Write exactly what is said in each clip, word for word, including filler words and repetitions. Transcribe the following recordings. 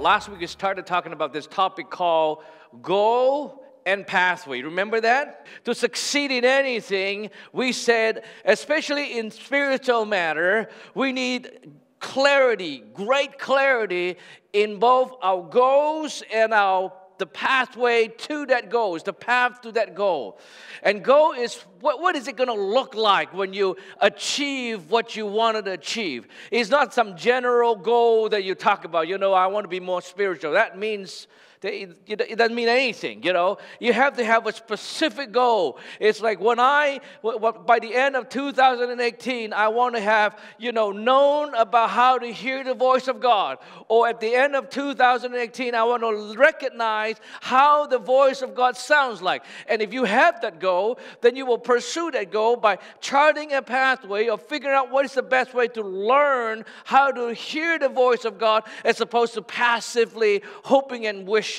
Last week we started talking about this topic called goal and pathway. Remember that? To succeed in anything, we said, especially in spiritual matter, we need clarity, great clarity in both our goals and our the pathway to that goal, is the path to that goal. And goal is, what, what is it going to look like when you achieve what you wanted to achieve? It's not some general goal that you talk about, you know, I want to be more spiritual. That means, they, it doesn't mean anything, you know. You have to have a specific goal. It's like when I, by the end of two thousand eighteen, I want to have, you know, known about how to hear the voice of God. Or at the end of two thousand eighteen, I want to recognize how the voice of God sounds like. And if you have that goal, then you will pursue that goal by charting a pathway or figuring out what is the best way to learn how to hear the voice of God as opposed to passively hoping and wishing.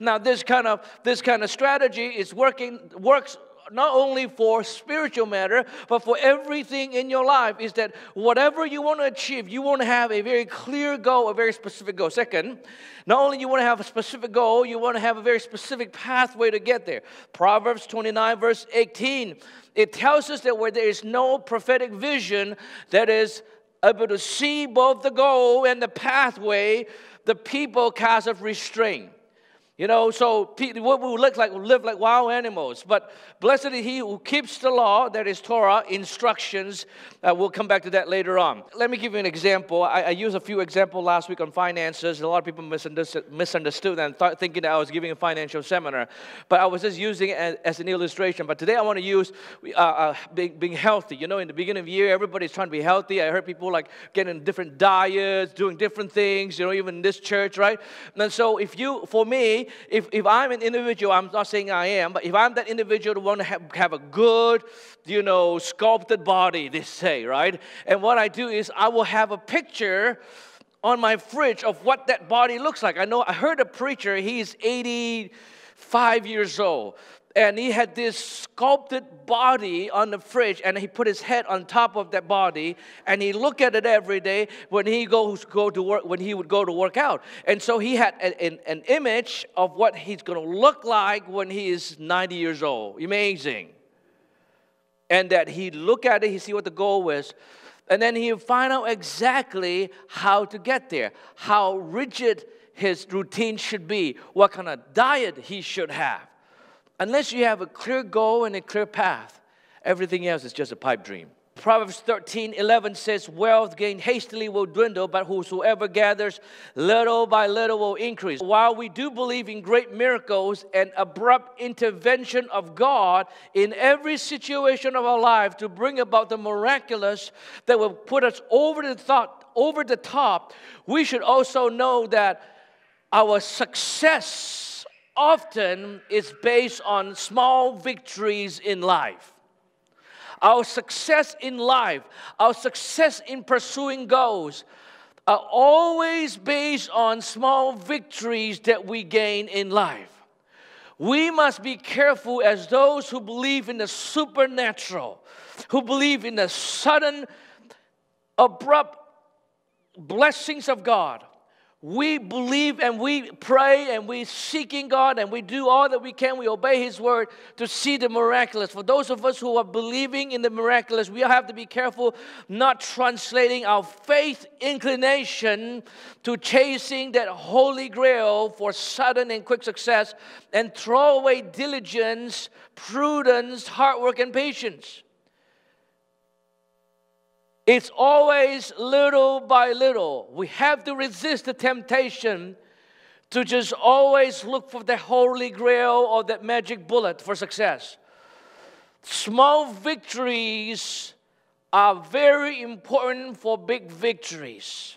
Now, this kind of this kind of strategy is working works not only for spiritual matter, but for everything in your life, is that whatever you want to achieve, you want to have a very clear goal, a very specific goal. Second, not only you want to have a specific goal, you want to have a very specific pathway to get there. Proverbs twenty-nine, verse eighteen, it tells us that where there is no prophetic vision that is able to see both the goal and the pathway, the people cast off restraint. You know, so what we look like, we live like wild animals. But blessed is he who keeps the law, that is Torah, instructions. Uh, we'll come back to that later on. Let me give you an example. I, I used a few examples last week on finances. A lot of people misunderstood, misunderstood and thought, thinking that I was giving a financial seminar. But I was just using it as, as an illustration. But today I want to use uh, uh, being, being healthy. You know, in the beginning of the year, everybody's trying to be healthy. I heard people like getting different diets, doing different things, you know, even in this church, right? And so if you, for me, If, if I'm an individual, I'm not saying I am, but if I'm that individual who want to have, have a good, you know, sculpted body, they say, right? And what I do is I will have a picture on my fridge of what that body looks like. I know I heard a preacher, he's eighty-five years old. And he had this sculpted body on the fridge, and he put his head on top of that body, and he looked at it every day when he goes go to work, when he would go to work out. And so he had an, an image of what he's going to look like when he is ninety years old. Amazing. And that he look at it, he see what the goal was, and then he find out exactly how to get there, how rigid his routine should be, what kind of diet he should have. Unless you have a clear goal and a clear path, everything else is just a pipe dream. Proverbs thirteen eleven says, wealth gained hastily will dwindle, but whosoever gathers little by little will increase. While we do believe in great miracles and abrupt intervention of God in every situation of our life to bring about the miraculous that will put us over the thought, over the top, we should also know that our success often is based on small victories in life. Our success in life, our success in pursuing goals are always based on small victories that we gain in life. We must be careful as those who believe in the supernatural, who believe in the sudden, abrupt blessings of God. We believe and we pray and we seeking God and we do all that we can. We obey His word to see the miraculous. For those of us who are believing in the miraculous, we have to be careful not translating our faith inclination to chasing that holy grail for sudden and quick success and throw away diligence, prudence, hard work, and patience. It's always little by little. We have to resist the temptation to just always look for the holy grail or that magic bullet for success. Small victories are very important for big victories.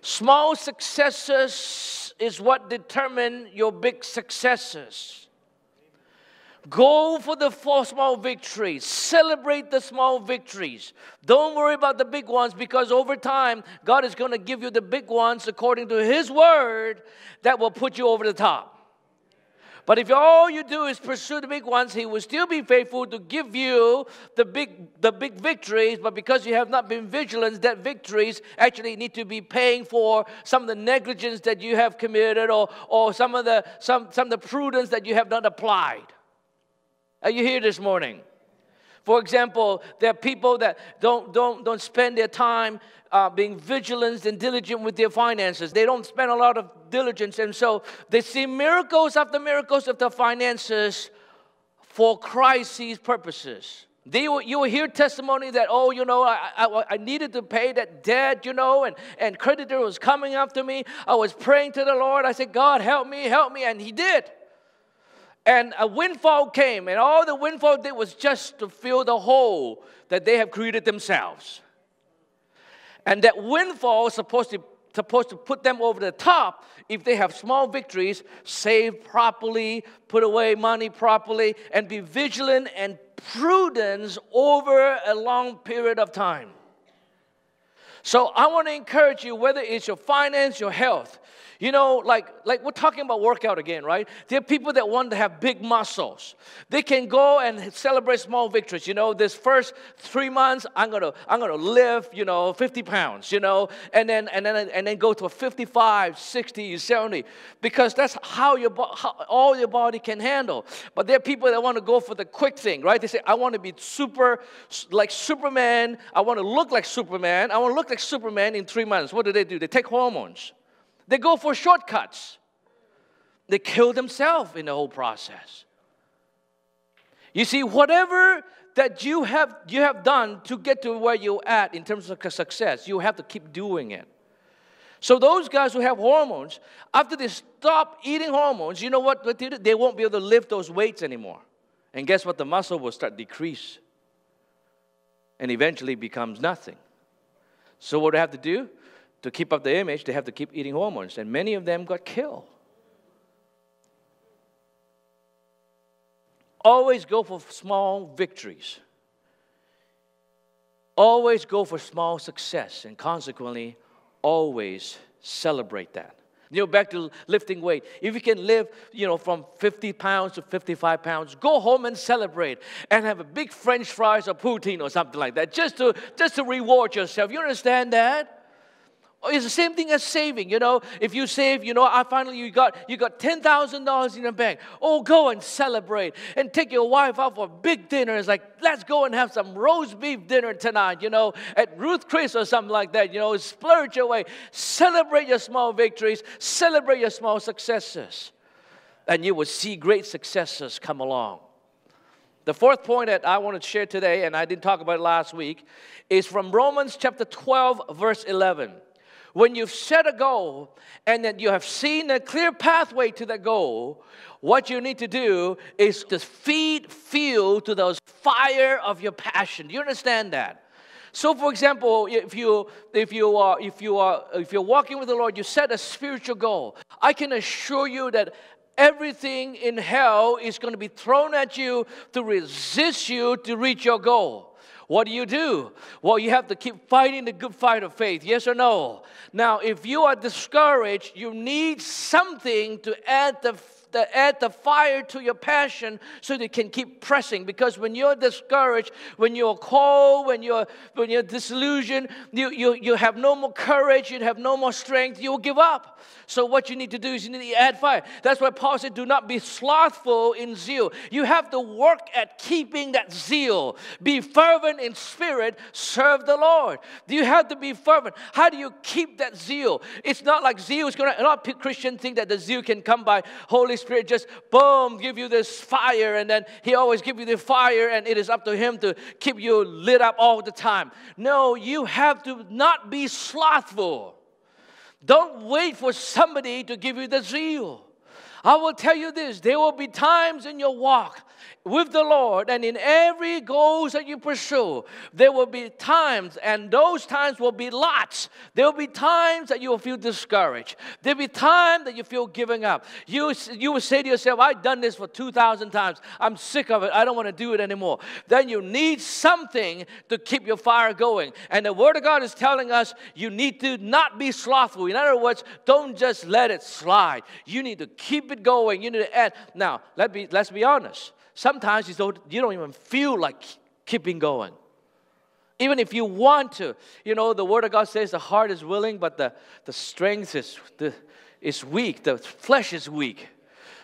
Small successes is what determine your big successes. Go for the four small victories. Celebrate the small victories. Don't worry about the big ones, because over time, God is going to give you the big ones according to His word that will put you over the top. But if all you do is pursue the big ones, he will still be faithful to give you the big, the big victories. But because you have not been vigilant, that victories actually need to be paying for some of the negligence that you have committed, or, or some of the, some, some of the prudence that you have not applied. Are you here this morning? For example, there are people that don't, don't, don't spend their time uh, being vigilant and diligent with their finances. They don't spend a lot of diligence, and so they see miracles after miracles of their finances for crisis purposes. They will, you will hear testimony that, oh, you know, I, I, I needed to pay that debt, you know, and, and creditor was coming after me. I was praying to the Lord. I said, God, help me, help me, and he did. And a windfall came, and all the windfall did was just to fill the hole that they have created themselves. And that windfall was supposed to, supposed to put them over the top if they have small victories, save properly, put away money properly, and be vigilant and prudence over a long period of time. So I want to encourage you, whether it's your finance, your health. You know, like, like we're talking about workout again, right? There are people that want to have big muscles. They can go and celebrate small victories. You know, this first three months, I'm gonna, I'm gonna lift, you know, fifty pounds, you know, and then, and then, and then go to a fifty-five, sixty, seventy, because that's how your, how all your body can handle. But there are people that want to go for the quick thing, right? They say, I want to be super, like Superman. I want to look like Superman. I want to look like Superman in three months. What do they do? They take hormones. They go for shortcuts. They kill themselves in the whole process. You see, whatever that you have, you have done to get to where you're at in terms of success, you have to keep doing it. So those guys who have hormones, after they stop eating hormones, you know what they do? They won't be able to lift those weights anymore. And guess what? The muscle will start to decrease and eventually becomes nothing. So what do they have to do? To keep up the image, they have to keep eating hormones, and many of them got killed. Always go for small victories. Always go for small success, and consequently, always celebrate that. You know, back to lifting weight. If you can lift, you know, from fifty pounds to fifty-five pounds, go home and celebrate and have a big French fries or poutine or something like that, just to, just to reward yourself. You understand that? It's the same thing as saving, you know. If you save, you know, I finally you got you got ten thousand dollars in the bank. Oh, go and celebrate and take your wife out for a big dinner. It's like, let's go and have some roast beef dinner tonight, you know, at Ruth Chris or something like that. You know, splurge away, celebrate your small victories, celebrate your small successes, and you will see great successes come along. The fourth point that I want to share today, and I didn't talk about it last week, is from Romans chapter twelve, verse eleven. When you've set a goal and that you have seen a clear pathway to that goal, what you need to do is to feed fuel to those fire of your passion. Do you understand that? So, for example, if you if you are if you are if you're walking with the Lord, you set a spiritual goal. I can assure you that everything in hell is going to be thrown at you to resist you to reach your goal. What do you do? Well, you have to keep fighting the good fight of faith, yes or no? Now, if you are discouraged, you need something to add the, the, add the fire to your passion so that you can keep pressing. Because when you're discouraged, when you're cold, when you're, when you're disillusioned, you, you, you have no more courage, you have no more strength, you'll give up. So what you need to do is you need to add fire. That's why Paul said, do not be slothful in zeal. You have to work at keeping that zeal. Be fervent in spirit, serve the Lord. You have to be fervent. How do you keep that zeal? It's not like zeal is going to, a lot of Christians think that the zeal can come by Holy Spirit, just boom, give you this fire, and then he always give you the fire, and it is up to him to keep you lit up all the time. No, you have to not be slothful. Don't wait for somebody to give you the zeal. I will tell you this, there will be times in your walk with the Lord, and in every goals that you pursue, there will be times, and those times will be lots. There will be times that you will feel discouraged. There will be times that you feel giving up. You, you will say to yourself, I've done this for two thousand times. I'm sick of it. I don't want to do it anymore. Then you need something to keep your fire going. And the Word of God is telling us you need to not be slothful. In other words, don't just let it slide. You need to keep it going. You need to add. Now, let be, let's be honest. Sometimes you don't, you don't even feel like keeping going. Even if you want to. You know, the Word of God says the heart is willing, but the, the strength is, the, is weak. The flesh is weak.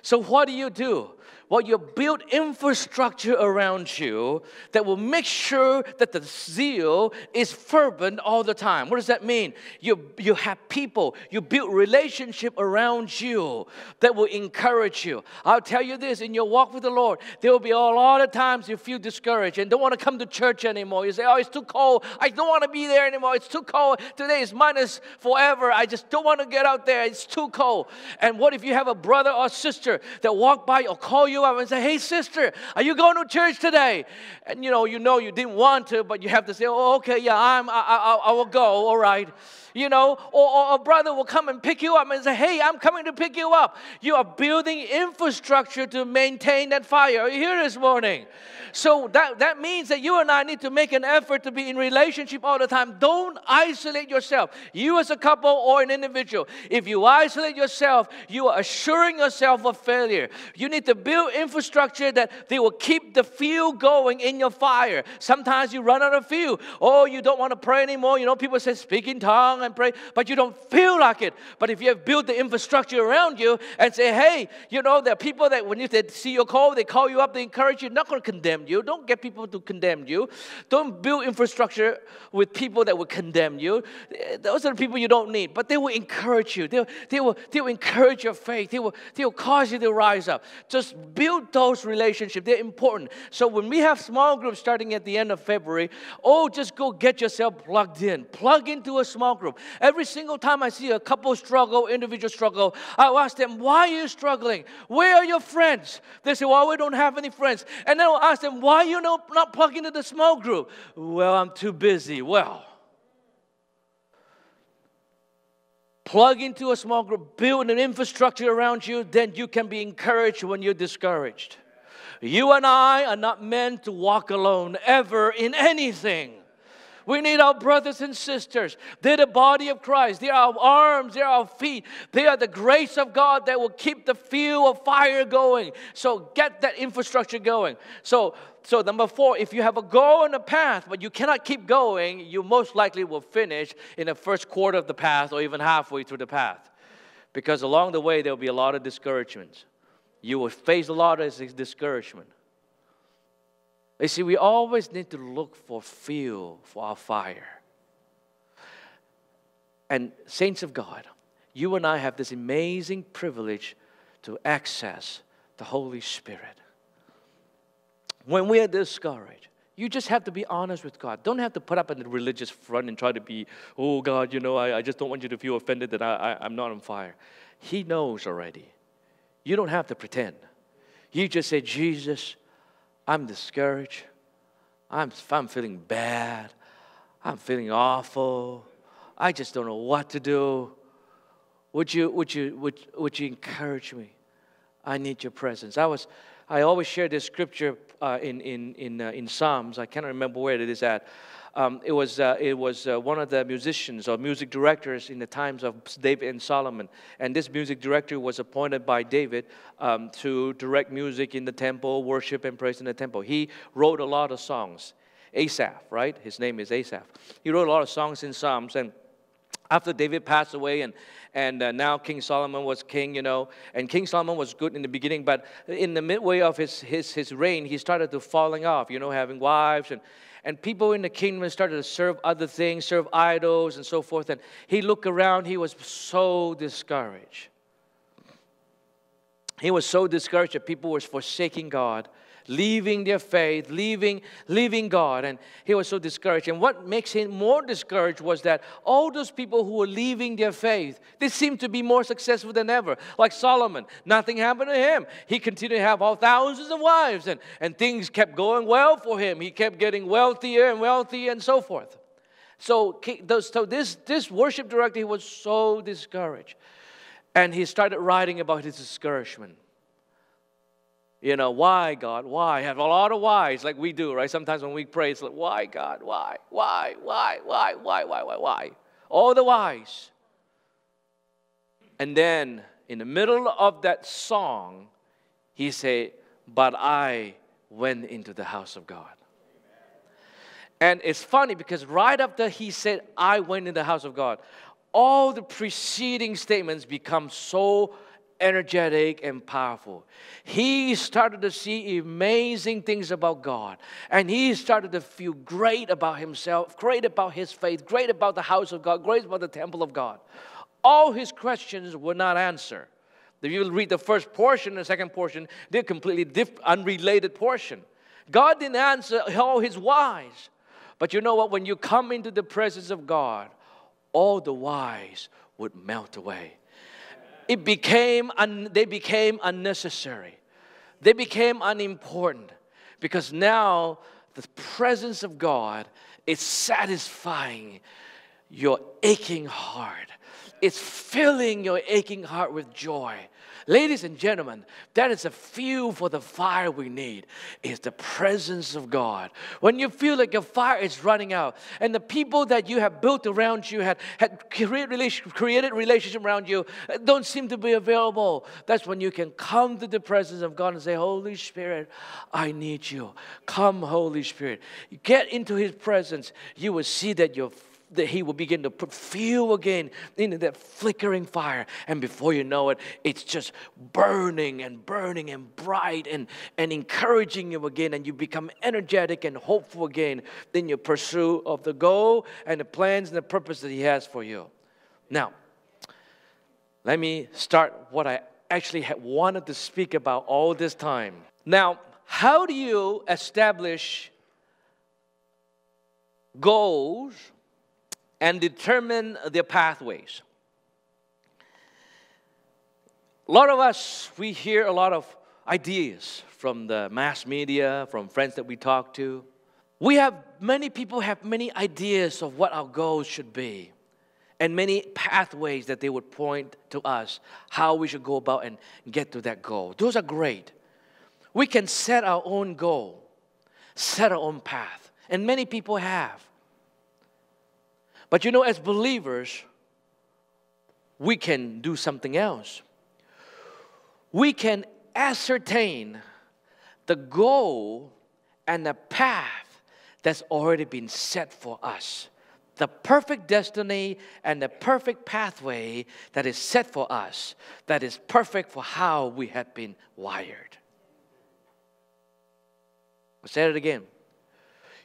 So what do you do? Well, you build infrastructure around you that will make sure that the zeal is fervent all the time. What does that mean? You, you have people. You build relationship around you that will encourage you. I'll tell you this, in your walk with the Lord, there will be a lot of times you feel discouraged and don't want to come to church anymore. You say, oh, it's too cold. I don't want to be there anymore. It's too cold. Today is minus forever. I just don't want to get out there. It's too cold. And what if you have a brother or sister that walk by or call you up and say, hey, sister, are you going to church today? And you know, you know you didn't want to, but you have to say, oh, okay, yeah, I'm, I, I, I will go, all right. You know, or, or a brother will come and pick you up and say, hey, I'm coming to pick you up. You are building infrastructure to maintain that fire. Are you here this morning? So that, that means that you and I need to make an effort to be in relationship all the time. Don't isolate yourself, you as a couple or an individual. If you isolate yourself, you are assuring yourself of failure. You need to build infrastructure that they will keep the fuel going in your fire. Sometimes you run out of fuel. Oh, you don't want to pray anymore. You know, people say, speak in tongues and pray, but you don't feel like it. But if you have built the infrastructure around you and say, hey, you know, there are people that when you they see your call, they call you up, they encourage you, not going to condemn you. Don't get people to condemn you. Don't build infrastructure with people that will condemn you. Those are the people you don't need, but they will encourage you. They, they, will, they will encourage your faith. They will, they will cause you to rise up. Just build those relationships. They're important. So when we have small groups starting at the end of February, oh, just go get yourself plugged in. Plug into a small group. Every single time I see a couple struggle, individual struggle, I'll ask them, why are you struggling? Where are your friends? They say, well, we don't have any friends. And then I'll ask them, why are you not plugged into the small group? Well, I'm too busy. Well, plug into a small group, build an infrastructure around you, then you can be encouraged when you're discouraged. You and I are not meant to walk alone ever in anything. We need our brothers and sisters. They're the body of Christ. They are our arms. They are our feet. They are the grace of God that will keep the fuel of fire going. So get that infrastructure going. So, so number four, if you have a goal and a path, but you cannot keep going, you most likely will finish in the first quarter of the path or even halfway through the path. Because along the way, there will be a lot of discouragements. You will face a lot of discouragement. You see, we always need to look for fuel for our fire. And saints of God, you and I have this amazing privilege to access the Holy Spirit. When we are discouraged, you just have to be honest with God. Don't have to put up a religious front and try to be, oh, God, you know, I, I just don't want you to feel offended that I, I, I'm not on fire. He knows already. You don't have to pretend. You just say, Jesus, I'm discouraged, I'm, I'm feeling bad, I'm feeling awful, I just don't know what to do. Would you, would you, would, would you encourage me? I need your presence. I was, I always share this scripture uh, in, in, in, uh, in Psalms, I can't remember where it is at. Um, it was, uh, it was uh, one of the musicians or music directors in the times of David and Solomon. And this music director was appointed by David um, to direct music in the temple, worship and praise in the temple. He wrote a lot of songs. Asaph, right? His name is Asaph. He wrote a lot of songs in Psalms. And after David passed away, and, and uh, now King Solomon was king, you know, and King Solomon was good in the beginning, but in the midway of his, his, his reign, he started to falling off, you know, having wives, and, and people in the kingdom started to serve other things, serve idols and so forth, and he looked around, he was so discouraged. He was so discouraged that people were forsaking God, leaving their faith, leaving, leaving God. And he was so discouraged. And what makes him more discouraged was that all those people who were leaving their faith, they seemed to be more successful than ever. Like Solomon, nothing happened to him. He continued to have all thousands of wives, and, and things kept going well for him. He kept getting wealthier and wealthier and so forth. So, so this, this worship director, he was so discouraged. And he started writing about his discouragement. You know, why, God? Why? I have a lot of whys like we do, right? Sometimes when we pray, it's like, why, God? Why? Why? Why? Why? Why? Why? Why? Why? All the whys. And then, in the middle of that song, he said, but I went into the house of God. And it's funny because right after he said, I went into the house of God, all the preceding statements become so energetic and powerful. He started to see amazing things about God. And he started to feel great about himself, great about his faith, great about the house of God, great about the temple of God. All his questions were not answered. If you read the first portion and the second portion, they're completely diff- unrelated portion. God didn't answer all his whys. But you know what? When you come into the presence of God, all the whys would melt away. It became, un, they became unnecessary. They became unimportant. Because now the presence of God is satisfying your aching heart. It's filling your aching heart with joy. Ladies and gentlemen, that is a fuel for the fire we need, is the presence of God. When you feel like your fire is running out, and the people that you have built around you, had, had created relationship around you, don't seem to be available, that's when you can come to the presence of God and say, Holy Spirit, I need you. Come, Holy Spirit. Get into His presence. You will see that your that He will begin to put fuel again into that flickering fire. And before you know it, it's just burning and burning and bright and, and encouraging you again. And you become energetic and hopeful again in your pursuit of the goal and the plans and the purpose that He has for you. Now, let me start what I actually had wanted to speak about all this time. Now, how do you establish goals and determine their pathways? A lot of us, we hear a lot of ideas from the mass media, from friends that we talk to. We have, many people have many ideas of what our goals should be, and many pathways that they would point to us, how we should go about and get to that goal. Those are great. We can set our own goal, set our own path, and many people have. But you know, as believers, we can do something else. We can ascertain the goal and the path that's already been set for us. The perfect destiny and the perfect pathway that is set for us, that is perfect for how we have been wired. I'll say it again.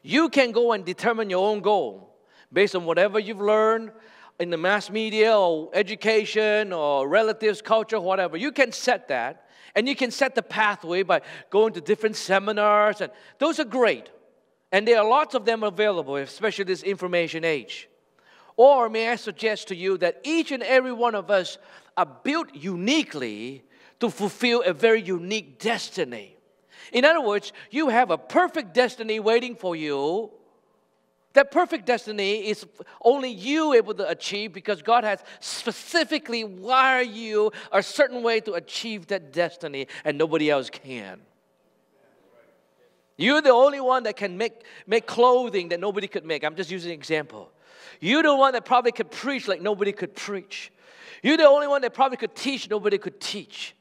You can go and determine your own goal based on whatever you've learned in the mass media or education or relatives, culture, whatever. You can set that, and you can set the pathway by going to different seminars, and those are great. And there are lots of them available, especially this information age. Or may I suggest to you that each and every one of us are built uniquely to fulfill a very unique destiny. In other words, you have a perfect destiny waiting for you. That perfect destiny is only you able to achieve because God has specifically wired you a certain way to achieve that destiny, and nobody else can. You're the only one that can make, make clothing that nobody could make. I'm just using an example. You're the one that probably could preach like nobody could preach. You're the only one that probably could teach nobody could teach.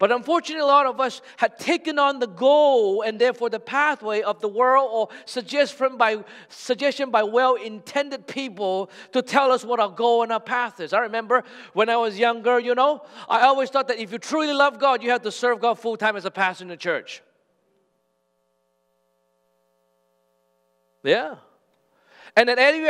But unfortunately, a lot of us had taken on the goal and therefore the pathway of the world or suggestion by, suggestion by well-intended people to tell us what our goal and our path is. I remember when I was younger, you know, I always thought that if you truly love God, you have to serve God full-time as a pastor in the church. Yeah. and that every,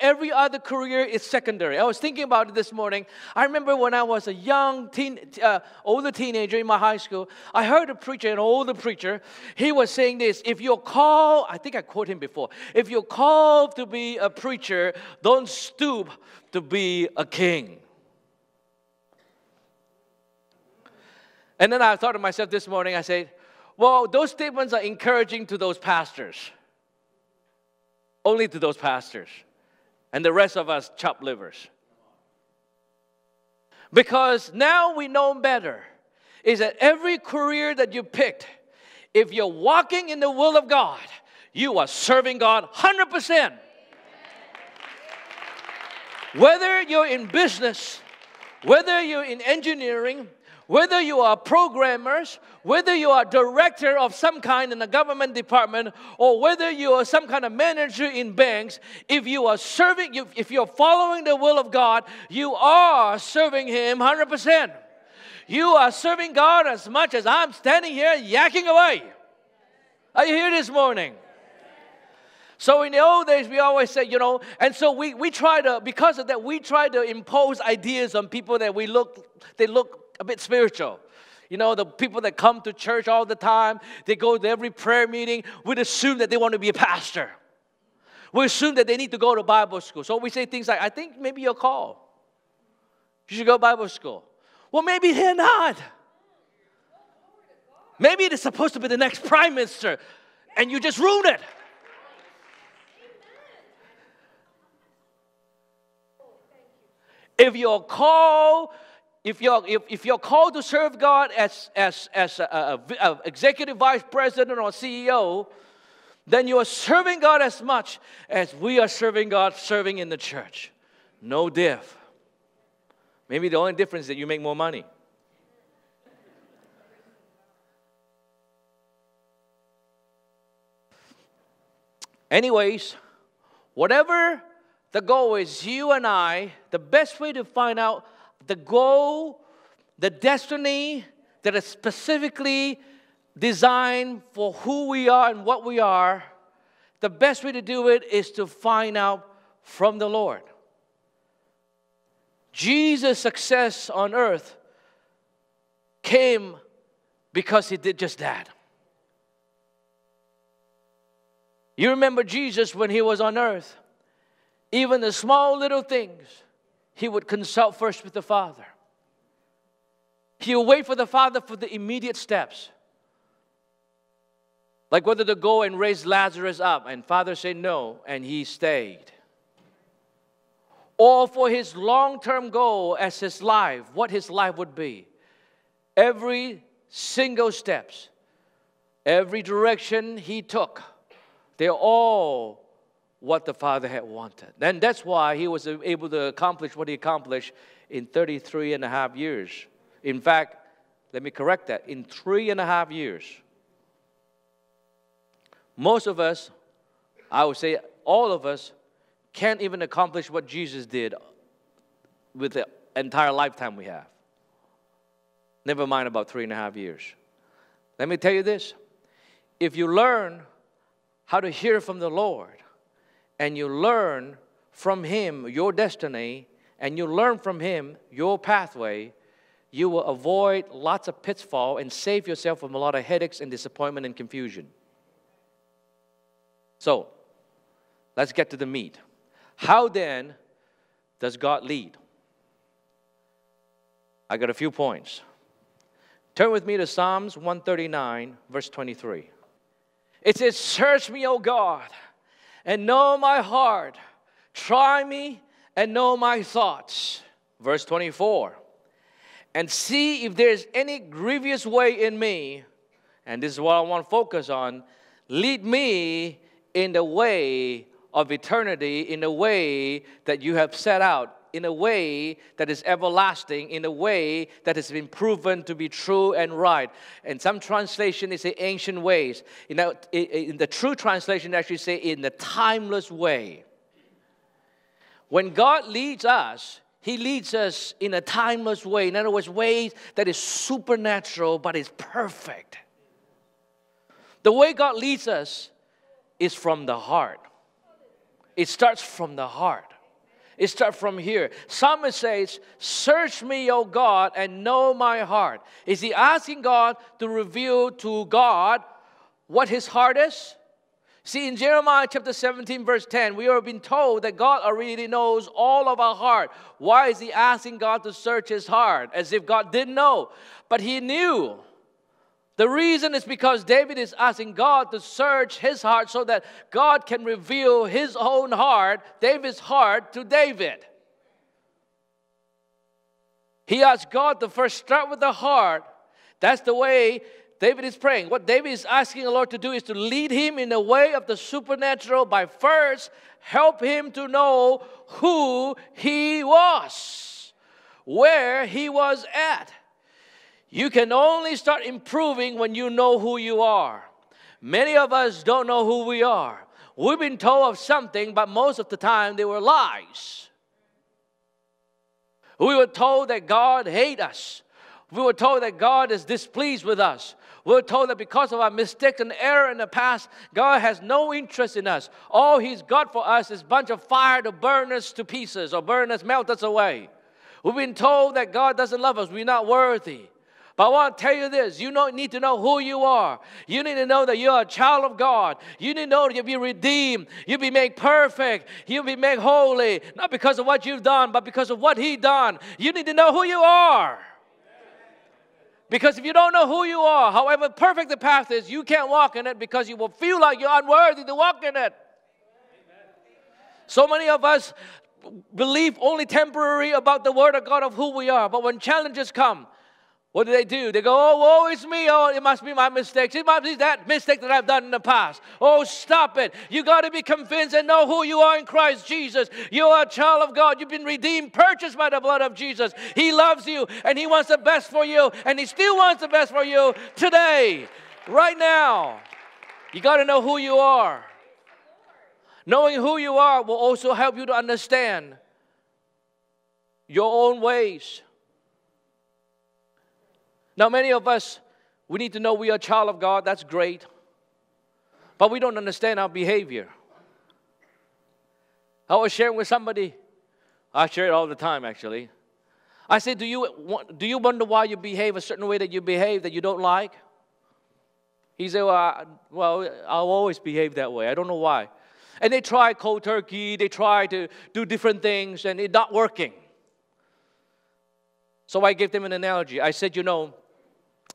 every other career is secondary. I was thinking about it this morning. I remember when I was a young, teen, uh, older teenager in my high school, I heard a preacher, an older preacher, he was saying this, if you're called, I think I quoted him before, if you're called to be a preacher, don't stoop to be a king. And then I thought to myself this morning, I said, well, those statements are encouraging to those pastors. Only to those pastors. And the rest of us chop livers. Because now we know better is that every career that you picked, if you're walking in the will of God, you are serving God one hundred percent. Whether you're in business, whether you're in engineering, whether you are programmers, whether you are director of some kind in a government department, or whether you are some kind of manager in banks, if you are serving, if you are following the will of God, you are serving Him one hundred percent. You are serving God as much as I'm standing here yakking away. Are you here this morning? So in the old days, we always say, you know, and so we, we try to, because of that, we try to impose ideas on people that we look, they look a bit spiritual. You know, the people that come to church all the time, they go to every prayer meeting, we'd assume that they want to be a pastor. We assume that they need to go to Bible school. So we say things like, I think maybe you're called. You should go to Bible school. Well, maybe they're not. Maybe they're supposed to be the next prime minister, and you just ruined it. If you're called... If you're, if, if you're called to serve God as, as, as an executive vice president or C E O, then you are serving God as much as we are serving God, serving in the church. No diff. Maybe the only difference is that you make more money. Anyways, whatever the goal is, you and I, the best way to find out the goal, the destiny that is specifically designed for who we are and what we are, the best way to do it is to find out from the Lord. Jesus' success on earth came because He did just that. You remember Jesus when He was on earth, even the small little things, He would consult first with the Father. He would wait for the Father for the immediate steps. Like whether to go and raise Lazarus up, and Father said no, and He stayed. Or for His long-term goal as His life, what His life would be. Every single steps, every direction He took, they're all what the Father had wanted. And that's why He was able to accomplish what He accomplished in thirty-three and a half years. In fact, let me correct that, in three and a half years. Most of us, I would say all of us, can't even accomplish what Jesus did with the entire lifetime we have. Never mind about three and a half years. Let me tell you this. If you learn how to hear from the Lord, and you learn from Him your destiny, and you learn from Him your pathway, you will avoid lots of pitfalls and save yourself from a lot of headaches and disappointment and confusion. So, let's get to the meat. How then does God lead? I got a few points. Turn with me to Psalms one thirty-nine, verse twenty-three. It says, "Search me, O God, and know my heart. Try me and know my thoughts." Verse twenty-four. "And see if there is any grievous way in me." And this is what I want to focus on. "Lead me in the way of eternity, in the way that you have set out, in a way that is everlasting, in a way that has been proven to be true and right." And some translation, they say ancient ways. You know, in the true translation, they actually say in the timeless way. When God leads us, He leads us in a timeless way. In other words, ways that is supernatural, but is perfect. The way God leads us is from the heart. It starts from the heart. It starts from here. Psalmist says, search me, O God, and know my heart. Is he asking God to reveal to God what his heart is? See, in Jeremiah chapter seventeen, verse ten, we have been told that God already knows all of our heart. Why is he asking God to search his heart? As if God didn't know. But he knew. The reason is because David is asking God to search his heart so that God can reveal his own heart, David's heart, to David. He asked God to first start with the heart. That's the way David is praying. What David is asking the Lord to do is to lead him in the way of the supernatural by first help him to know who he was, where he was at. You can only start improving when you know who you are. Many of us don't know who we are. We've been told of something, but most of the time they were lies. We were told that God hates us. We were told that God is displeased with us. We were told that because of our mistakes and error in the past, God has no interest in us. All He's got for us is a bunch of fire to burn us to pieces or burn us, melt us away. We've been told that God doesn't love us. We're not worthy. But I want to tell you this. You need to know who you are. You need to know that you're a child of God. You need to know that you'll be redeemed. You'll be made perfect. You'll be made holy. Not because of what you've done, but because of what He done. You need to know who you are. Because if you don't know who you are, however perfect the path is, you can't walk in it because you will feel like you're unworthy to walk in it. So many of us believe only temporary about the Word of God of who we are. But when challenges come, what do they do? They go, oh, woe is me. Oh, it must be my mistakes. It must be that mistake that I've done in the past. Oh, stop it. You got to be convinced and know who you are in Christ Jesus. You are a child of God. You've been redeemed, purchased by the blood of Jesus. He loves you, and He wants the best for you, and He still wants the best for you today, right now. You got to know who you are. Knowing who you are will also help you to understand your own ways. Now, many of us, we need to know we are a child of God. That's great. But we don't understand our behavior. I was sharing with somebody. I share it all the time, actually. I said, do you, do you wonder why you behave a certain way that you behave that you don't like? He said, well, I, well, I'll always behave that way. I don't know why. And they try cold turkey. They try to do different things, and it's not working. So I gave them an analogy. I said, you know,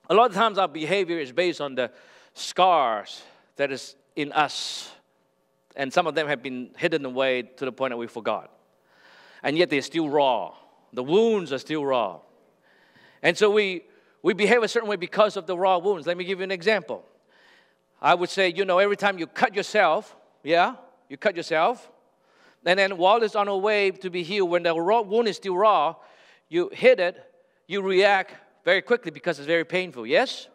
a lot of times our behavior is based on the scars that is in us. And some of them have been hidden away to the point that we forgot. And yet they're still raw. The wounds are still raw. And so we, we behave a certain way because of the raw wounds. Let me give you an example. I would say, you know, every time you cut yourself, yeah, you cut yourself. And then while it's on a way to be healed, when the raw wound is still raw, you hit it, you react very quickly because it's very painful, yes?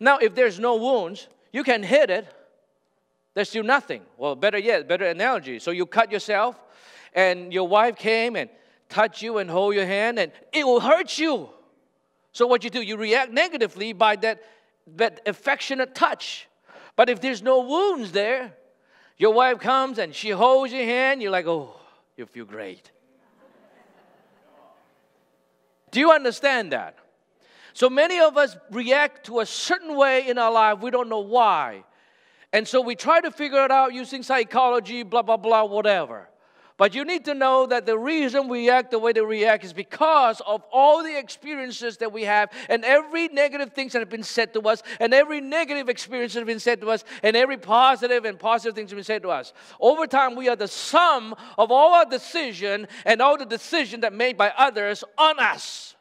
Now, if there's no wounds, you can hit it, there's still nothing. Well, better yet, better analogy. So you cut yourself, and your wife came and touched you and hold your hand, and it will hurt you. So what you do, you react negatively by that, that affectionate touch. But if there's no wounds there, your wife comes and she holds your hand, you're like, oh, you feel great. Do you understand that? So many of us react to a certain way in our life. We don't know why. And so we try to figure it out using psychology, blah, blah, blah, whatever. But you need to know that the reason we act the way they react is because of all the experiences that we have and every negative things that have been said to us and every negative experience that have been said to us and every positive and positive things that have been said to us. Over time, we are the sum of all our decision and all the decision that made by others on us.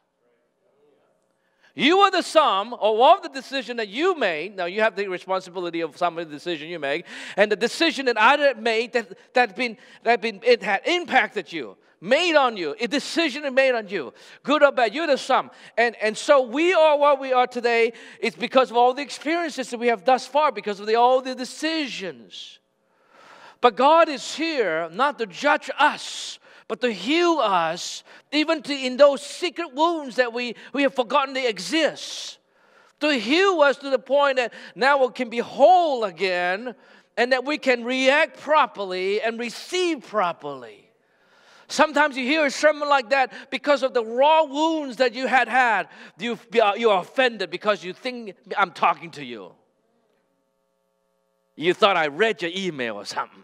You are the sum of all the decision that you made. Now, you have the responsibility of some of the decision you make. And the decision that I made that, that, been, that been, it had impacted you, made on you, a decision made on you, good or bad, you're the sum. And, and so we are what we are today. It's because of all the experiences that we have thus far, because of the, all the decisions. But God is here not to judge us, but to heal us, even to, in those secret wounds that we, we have forgotten they exist. to heal us to the point that now we can be whole again and that we can react properly and receive properly. Sometimes you hear a sermon like that because of the raw wounds that you had had. You, you are offended because you think I'm talking to you. You thought I read your email or something.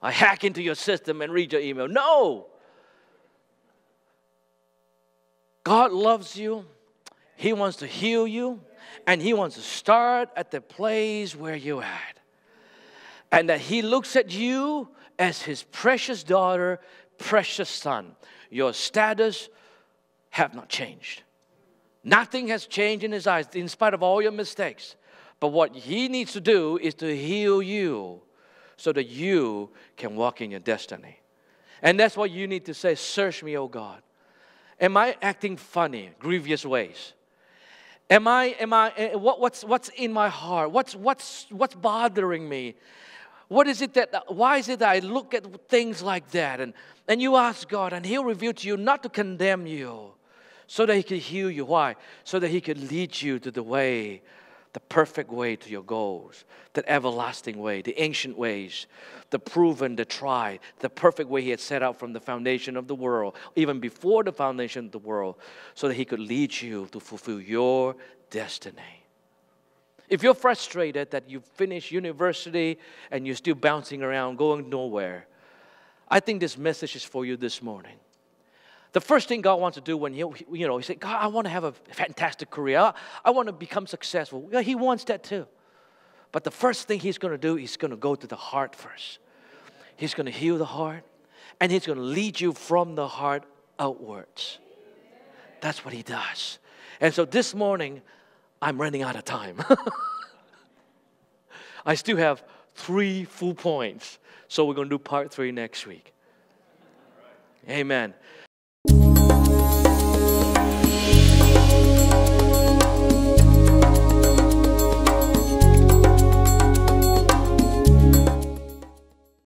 I hack into your system and read your email. No. God loves you. He wants to heal you. And He wants to start at the place where you're at. And that He looks at you as His precious daughter, precious son. Your status have not changed. Nothing has changed in His eyes in spite of all your mistakes. But what He needs to do is to heal you, so that you can walk in your destiny. And that's what you need to say, search me, O God. Am I acting funny, grievous ways? Am I, am I, what, what's, what's in my heart? What's, what's, what's bothering me? What is it that, why is it that I look at things like that? And, and you ask God, and He'll reveal to you not to condemn you, so that He can heal you. Why? So that He can lead you to the way, the perfect way to your goals, that everlasting way, the ancient ways, the proven, the tried, the perfect way He had set out from the foundation of the world, even before the foundation of the world, so that He could lead you to fulfill your destiny. If you're frustrated that you finished university and you're still bouncing around, going nowhere, I think this message is for you this morning. The first thing God wants to do when, you, you know, He said, God, I want to have a fantastic career. I, I want to become successful. Yeah, He wants that too. But the first thing He's going to do, He's going to go to the heart first. He's going to heal the heart, and He's going to lead you from the heart outwards. That's what He does. And so this morning, I'm running out of time. I still have three full points. So we're going to do part three next week. Amen.